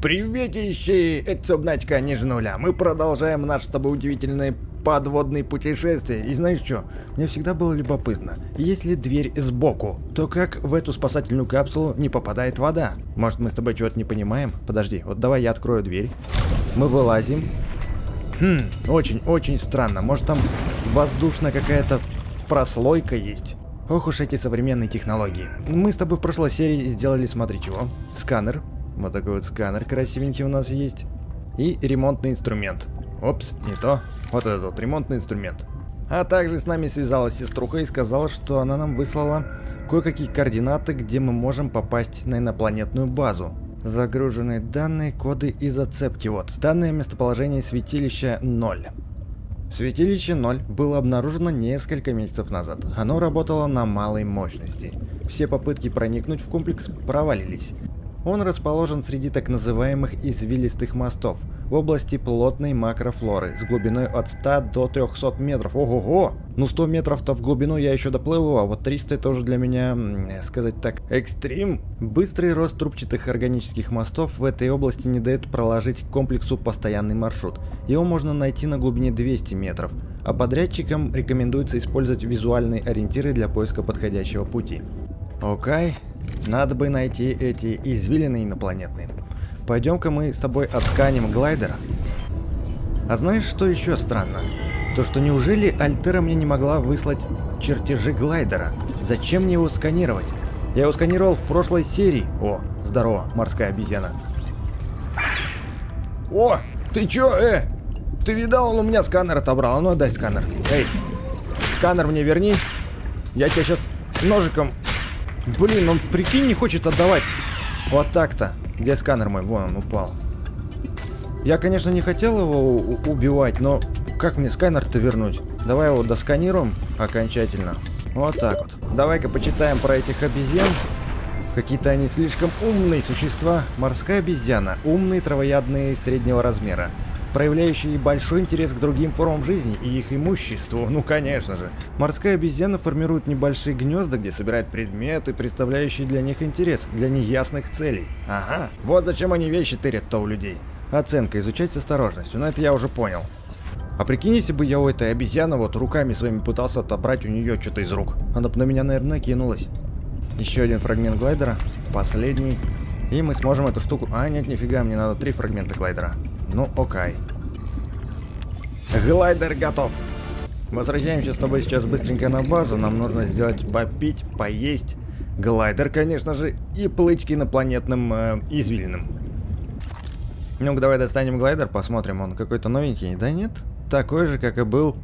Приветищи! Это Субнаутика ниже нуля. Мы продолжаем наш с тобой удивительное подводное путешествие. И знаешь что? Мне всегда было любопытно. Если дверь сбоку, то как в эту спасательную капсулу не попадает вода? Может, мы с тобой чего-то не понимаем? Подожди, вот давай я открою дверь. Мы вылазим. Очень-очень странно. Может, там воздушная какая-то прослойка есть? Ох уж эти современные технологии. Мы с тобой в прошлой серии сделали, смотри чего. Сканер. Вот такой вот сканер красивенький у нас есть. И ремонтный инструмент. Опс, не то. Вот этот вот ремонтный инструмент. А также с нами связалась сеструха и сказала, что она нам выслала кое-какие координаты, где мы можем попасть на инопланетную базу. Загружены данные, коды и зацепки. Вот. Данное местоположение святилища 0. Святилище 0 было обнаружено несколько месяцев назад. Оно работало на малой мощности. Все попытки проникнуть в комплекс провалились. Он расположен среди так называемых извилистых мостов в области плотной макрофлоры с глубиной от 100 до 300 метров. Ого-го! Ну 100 метров-то в глубину я еще доплыву, а вот 300 это уже для меня, сказать так, экстрим. Быстрый рост трубчатых органических мостов в этой области не дает проложить комплексу постоянный маршрут. Его можно найти на глубине 200 метров, а подрядчикам рекомендуется использовать визуальные ориентиры для поиска подходящего пути. Окей. Надо бы найти эти извилины инопланетные. Пойдем-ка мы с тобой отсканим глайдер. А знаешь, что еще странно? То, что неужели Альтера мне не могла выслать чертежи глайдера? Зачем мне его сканировать? Я его сканировал в прошлой серии. О, здорово, морская обезьяна. О, ты че, Ты видал, он у меня сканер отобрал. А ну отдай сканер. Эй, сканер мне верни. Я тебя сейчас ножиком... Блин, он, прикинь, не хочет отдавать. Вот так-то. Где сканер мой? Вон он упал. Я, конечно, не хотел его убивать, но как мне сканер-то вернуть? Давай его досканируем окончательно. Вот так вот. Давай-ка почитаем про этих обезьян. Какие-то они слишком умные существа. Морская обезьяна. Умные травоядные среднего размера, проявляющие большой интерес к другим формам жизни и их имуществу. Ну, конечно же. Морская обезьяна формирует небольшие гнезда, где собирает предметы, представляющие для них интерес, для неясных целей. Ага, вот зачем они вещи тырят-то у людей. Оценка, изучать с осторожностью. Но это я уже понял. А прикинь, если бы я у этой обезьяны вот руками своими пытался отобрать у нее что-то из рук. Она бы на меня, наверное, кинулась. Еще один фрагмент глайдера. Последний. И мы сможем эту штуку... А, нет, нифига, мне надо 3 фрагмента глайдера. Ну, окей. Глайдер готов. Возвращаемся с тобой сейчас быстренько на базу. Нам нужно сделать попить, поесть. Глайдер, конечно же, и плыть к инопланетным извилинам. Ну-ка, давай достанем глайдер, посмотрим. Он какой-то новенький, да нет? Такой же, как и был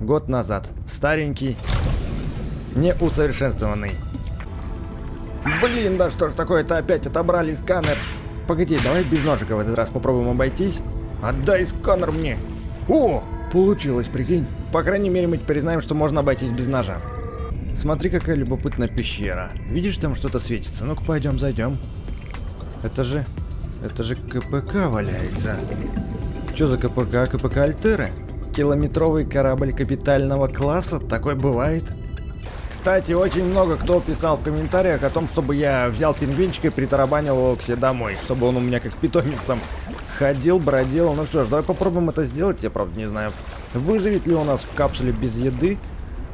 год назад. Старенький, неусовершенствованный. Блин, да что ж такое-то, опять отобрали сканер. Погоди, давай без ножика в этот раз попробуем обойтись. Отдай сканер мне. О, получилось, прикинь. По крайней мере, мы теперь знаем, что можно обойтись без ножа. Смотри, какая любопытная пещера. Видишь, там что-то светится. Ну-ка, пойдем, зайдем. Это же КПК валяется. Что за КПК? КПК Альтеры? Километровый корабль капитального класса? Такой бывает. Кстати, очень много кто писал в комментариях о том, чтобы я взял пингвинчика и притарабанил его к себе домой, чтобы он у меня как питомец там ходил, бродил. Ну что ж, давай попробуем это сделать. Я, правда, не знаю, выживет ли у нас в капсуле без еды.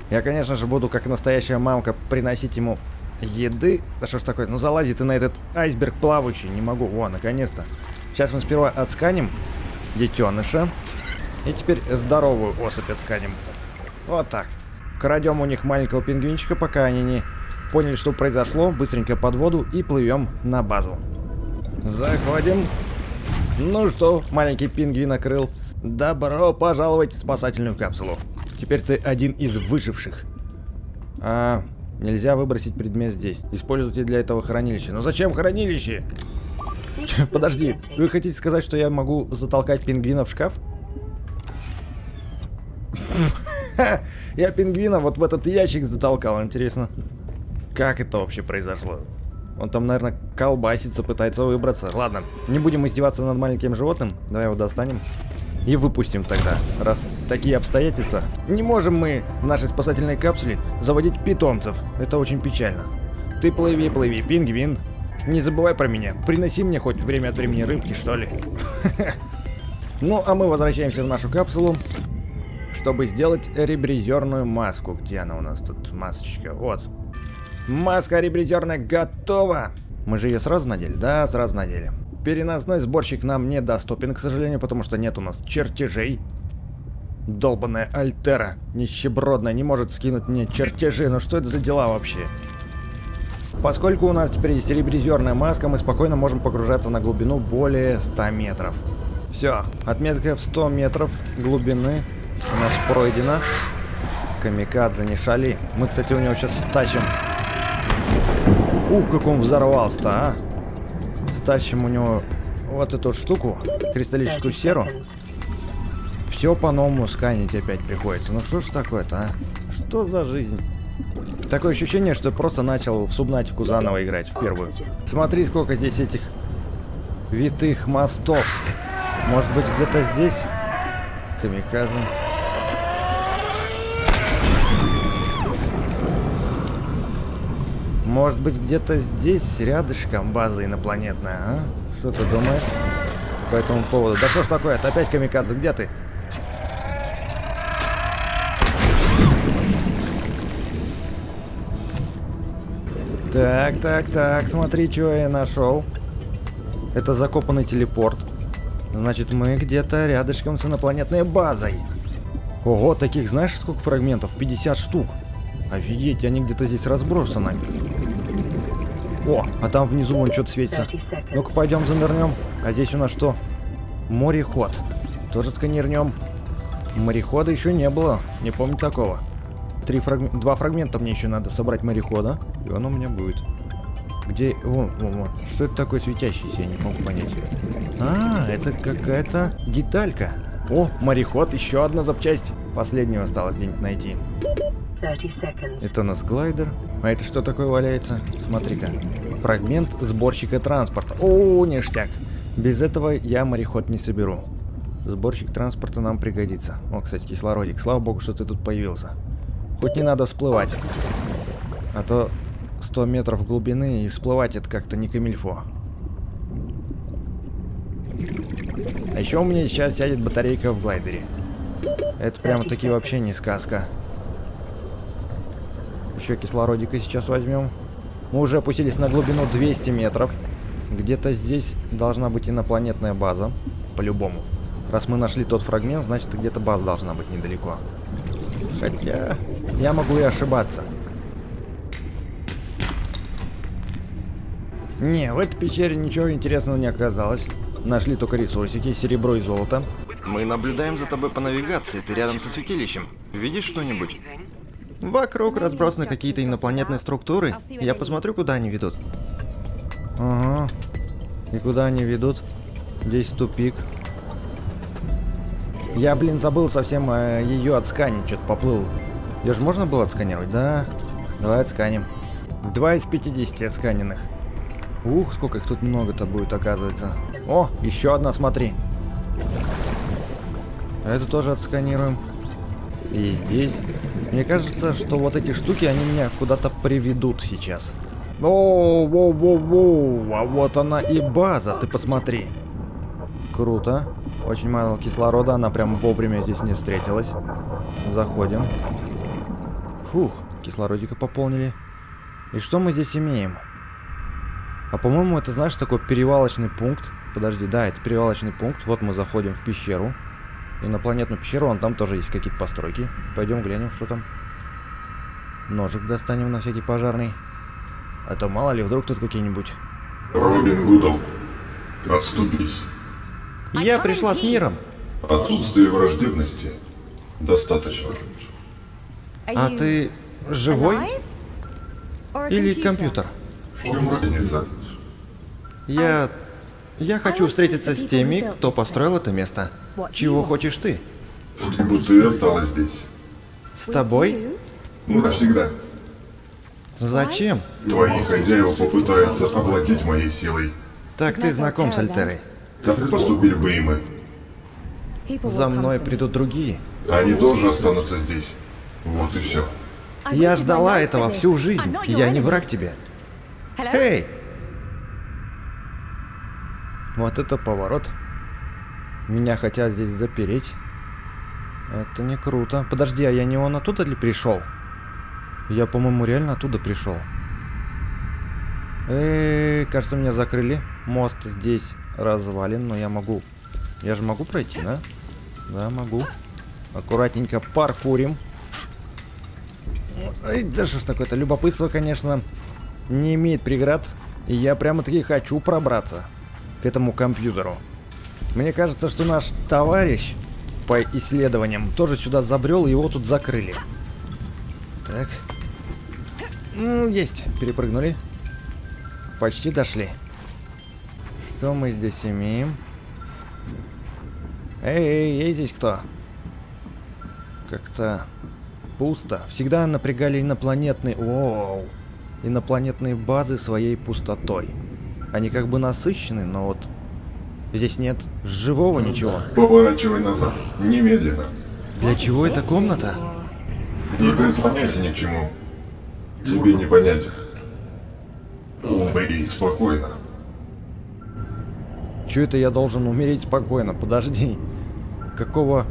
Я, конечно же, буду, как настоящая мамка, приносить ему еды. Да что ж такое, ну залази ты на этот айсберг плавающий, не могу. О, наконец-то. Сейчас мы сперва отсканим детеныша. И теперь здоровую особь отсканим. Вот так. Крадем у них маленького пингвинчика, пока они не поняли, что произошло. Быстренько под воду и плывем на базу. Заходим. Ну что, маленький пингвин окрыл. Добро пожаловать в спасательную капсулу. Теперь ты один из выживших. А, нельзя выбросить предмет здесь. Используйте для этого хранилище. Но зачем хранилище? Подожди, вы хотите сказать, что я могу затолкать пингвина в шкаф? Я пингвина вот в этот ящик затолкал, интересно. Как это вообще произошло? Он там, наверное, колбасится, пытается выбраться. Ладно, не будем издеваться над маленьким животным. Давай его достанем и выпустим тогда. Раз такие обстоятельства. Не можем мы в нашей спасательной капсуле заводить питомцев. Это очень печально. Ты плыви, плыви, пингвин. Не забывай про меня. Приноси мне хоть время от времени рыбки, что ли. Ну, а мы возвращаемся в нашу капсулу, чтобы сделать ребризерную маску. Где она у нас тут, масочка? Вот. Маска ребризерная готова. Мы же ее сразу надели? Да, сразу надели. Переносной сборщик нам недоступен, к сожалению, потому что нет у нас чертежей. Долбаная Альтера, нищебродная, не может скинуть мне чертежи. Ну что это за дела вообще? Поскольку у нас теперь есть ребризерная маска, мы спокойно можем погружаться на глубину более 100 метров. Все, отметка в 100 метров глубины у нас пройдена. Камикадзе, не шали. Мы, кстати, у него сейчас стащим. Ух, как он взорвался-то, а! Стащим у него вот эту штуку, кристаллическую серу. Все по-новому сканить опять приходится. Ну что ж такое-то, а? Что за жизнь? Такое ощущение, что я просто начал в Субнаутику заново играть, в первую. Смотри, сколько здесь этих витых мостов. Может быть, где-то здесь? Камикадзе. Может быть, где-то здесь, рядышком, база инопланетная, а? Что ты думаешь по этому поводу? Да что ж такое-то? Опять камикадзе, где ты? Так, так, так, смотри, что я нашел. Это закопанный телепорт. Значит, мы где-то рядышком с инопланетной базой. Ого, таких знаешь сколько фрагментов? 50 штук. Офигеть, они где-то здесь разбросаны. О, а там внизу вон что-то светится. Ну-ка, пойдем замернем. А здесь у нас что? Мореход. Тоже сканирнем. Морехода еще не было. Не помню такого. Два фрагмента мне еще надо собрать морехода. И оно у меня будет. Где... Вон, вон, вон. Что это такое светящееся? Я не могу понять. А, это какая-то деталька. О, мореход. Еще одна запчасть. Последнюю осталось где-нибудь найти. Это у нас глайдер. А это что такое валяется? Смотри-ка. Фрагмент сборщика транспорта. О, ништяк. Без этого я мореход не соберу. Сборщик транспорта нам пригодится. О, кстати, кислородик. Слава богу, что ты тут появился. Хоть не надо всплывать. А то 100 метров глубины и всплывать это как-то не камильфо. А еще у меня сейчас сядет батарейка в глайдере. Это прямо-таки вообще не сказка. Еще кислородика сейчас возьмем. Мы уже опустились на глубину 200 метров. Где-то здесь должна быть инопланетная база. По-любому. Раз мы нашли тот фрагмент, значит где-то база должна быть недалеко. Хотя... я могу и ошибаться. Не, в этой пещере ничего интересного не оказалось. Нашли только ресурсики, серебро и золото. Мы наблюдаем за тобой по навигации. Ты рядом со святилищем. Видишь что-нибудь? Вокруг разбросаны какие-то инопланетные структуры. Я посмотрю, куда они ведут. Ага. И куда они ведут? Здесь тупик. Я, блин, забыл совсем ее отсканить. Что-то поплыл. Ее же можно было отсканировать? Да. Давай отсканим. 2 из 50 отсканенных. Ух, сколько их тут много-то будет, оказывается. О, еще одна, смотри. Это тоже отсканируем. И здесь... Мне кажется, что вот эти штуки, они меня куда-то приведут сейчас. О, воу-воу-воу, а вот она и база, ты посмотри. Круто. Очень мало кислорода, она прям вовремя здесь мне встретилась. Заходим. Фух, кислородика пополнили. И что мы здесь имеем? А по-моему, это, знаешь, такой перевалочный пункт. Подожди, да, это перевалочный пункт. Вот мы заходим в пещеру. Инопланетную пещеру, вон там тоже есть какие-то постройки. Пойдем глянем, что там. Ножик достанем на всякий пожарный. А то мало ли, вдруг тут какие-нибудь... Робин Гудл, отступись. Я пришла с миром. Отсутствие враждебности достаточно. А ты живой? Или компьютер? В чем разница? Я хочу встретиться с теми, кто построил это место. Чего хочешь ты? Чтобы ты осталась здесь. С тобой? Навсегда. Зачем? Твои хозяева попытаются овладеть моей силой. Так ты знаком с Альтерой. Так поступили бы и мы. За мной придут другие. Они тоже останутся здесь. Вот и все. Я ждала этого всю жизнь. Я не враг тебе. Эй! Вот это поворот. Меня хотят здесь запереть. Это не круто. Подожди, а я не он оттуда ли пришел? Я, по-моему, реально оттуда пришел. Кажется, меня закрыли. Мост здесь развален, но я могу. Я же могу пройти, да? Да, могу. Аккуратненько паркурим. Ой, да что ж такое-то. Любопытство, конечно, не имеет преград. И я прямо-таки хочу пробраться к этому компьютеру. Мне кажется, что наш товарищ по исследованиям тоже сюда забрел, его тут закрыли. Так. Есть. Перепрыгнули. Почти дошли. Что мы здесь имеем? Эй, здесь кто? Как-то пусто. Всегда напрягали инопланетные... Воу. Инопланетные базы своей пустотой. Они как бы насыщены, но вот... Здесь нет живого ничего. Поворачивай назад. Немедленно. Для чего эта комната? Не прислоняйся ни к чему. Тебе не понять. Умри спокойно. Чё это я должен умереть спокойно? Подожди. Какого...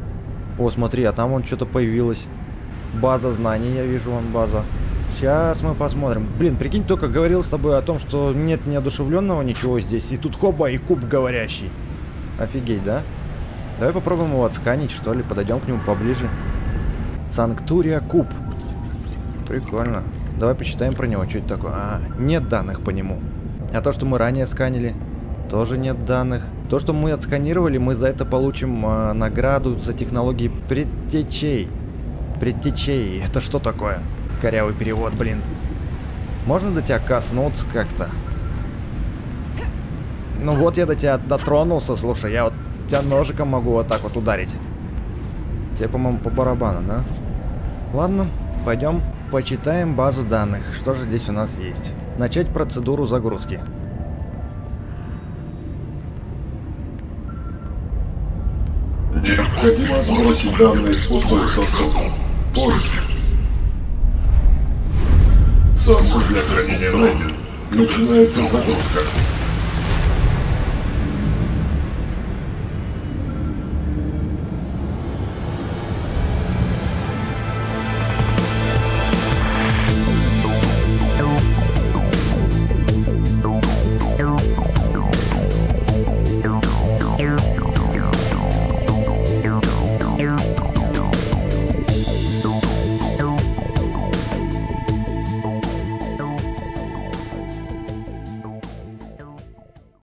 О, смотри, а там вон что-то появилось. База знаний, я вижу, вон база. Сейчас мы посмотрим. Блин, прикинь, только говорил с тобой о том, что нет неодушевленного ничего здесь. И тут хоба, и куб говорящий. Офигеть, да? Давай попробуем его отсканить, что ли. Подойдем к нему поближе. Санктурия куб. Прикольно. Давай почитаем про него, что это такое. А, нет данных по нему. А то, что мы ранее сканили, тоже нет данных. То, что мы отсканировали, мы за это получим награду за технологии предтечей. Предтечей. Это что такое? Корявый перевод, блин. Можно до тебя коснуться как-то? Ну вот я до тебя дотронулся, слушай. Я вот тебя ножиком могу вот так вот ударить. Тебе, по-моему, по барабану, да? Ладно, пойдем почитаем базу данных. Что же здесь у нас есть? Начать процедуру загрузки. Необходимо сбросить данные в пустой сосуд. Позже. Сосуд для хранения найден. Начинается загрузка.